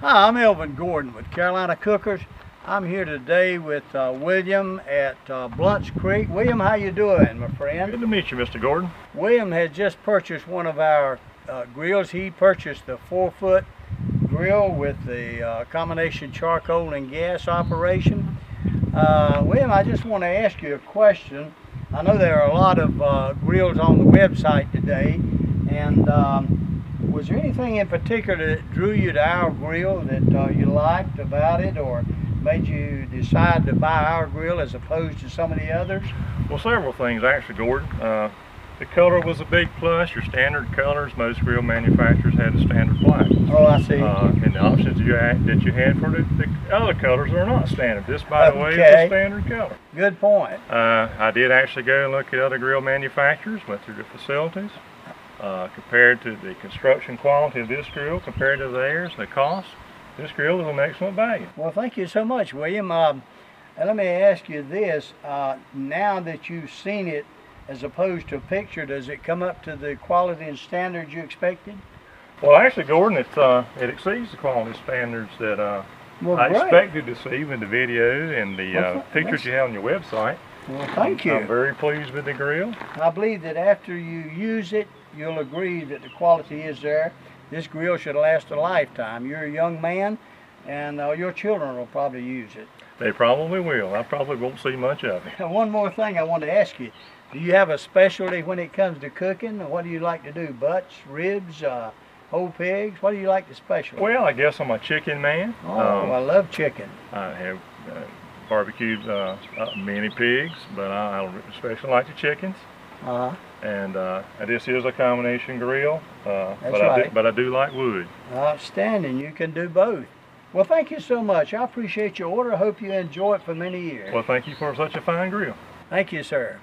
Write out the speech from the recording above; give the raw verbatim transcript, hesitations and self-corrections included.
Hi, I'm Elvin Gordon with Carolina Cookers. I'm here today with uh, William at uh, Blounts Creek. William, how you doing, my friend? Good to meet you, Mister Gordon. William had just purchased one of our uh, grills. He purchased the four-foot grill with the uh, combination charcoal and gas operation. Uh, William, I just want to ask you a question. I know there are a lot of uh, grills on the website today, and um, was there anything in particular that drew you to our grill that uh, you liked about it, or made you decide to buy our grill as opposed to some of the others? Well, several things actually, Gordon. Uh, the color was a big plus. Your standard colors, most grill manufacturers had a standard black. Oh, I see. Uh, and the options that you had, that you had for the, the other colors are not standard. This, by okay. the way, is a standard color. Good point. Uh, I did actually go and look at other grill manufacturers, went through the facilities. Uh, compared to the construction quality of this grill, compared to theirs, the cost, this grill is an excellent value. Well, thank you so much, William. Uh, and let me ask you this, uh, now that you've seen it as opposed to a picture, does it come up to the quality and standards you expected? Well, actually, Gordon, it's, uh, it exceeds the quality standards that uh, well, I great. expected to see with the video and the well, uh, pictures you have on your website. Well, thank you. I'm very pleased with the grill. I believe that after you use it, you'll agree that the quality is there. This grill should last a lifetime. You're a young man, and uh, your children will probably use it. They probably will. I probably won't see much of it. One more thing I want to ask you. Do you have a specialty when it comes to cooking? What do you like to do? Butts, ribs, uh, whole pigs? What do you like to specialize? Well, I guess I'm a chicken man. Oh, um, I love chicken. I have uh, barbecued uh, many pigs, but I, I especially like the chickens. Uh-huh. And uh, this is a combination grill, uh, That's but, right. I do, but I do like wood. Outstanding. You can do both. Well, thank you so much. I appreciate your order. I hope you enjoy it for many years. Well, thank you for such a fine grill. Thank you, sir.